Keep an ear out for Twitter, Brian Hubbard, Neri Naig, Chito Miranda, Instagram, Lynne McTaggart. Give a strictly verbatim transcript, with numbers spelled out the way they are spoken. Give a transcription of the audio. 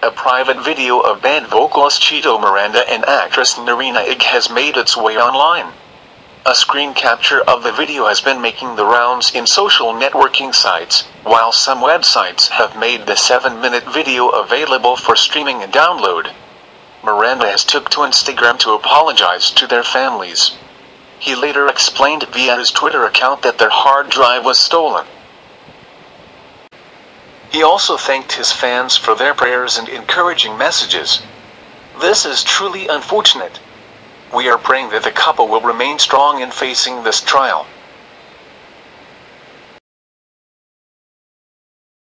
A private video of band vocalist Chito Miranda and actress Neri Naig has made its way online. A screen capture of the video has been making the rounds in social networking sites, while some websites have made the seven minute video available for streaming and download. Miranda has took to Instagram to apologize to their families. He later explained via his Twitter account that their hard drive was stolen. He also thanked his fans for their prayers and encouraging messages. "This is truly unfortunate. We are praying that the couple will remain strong in facing this trial."